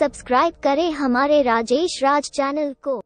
Subscribe करें हमारे Rajesh Raj channel को।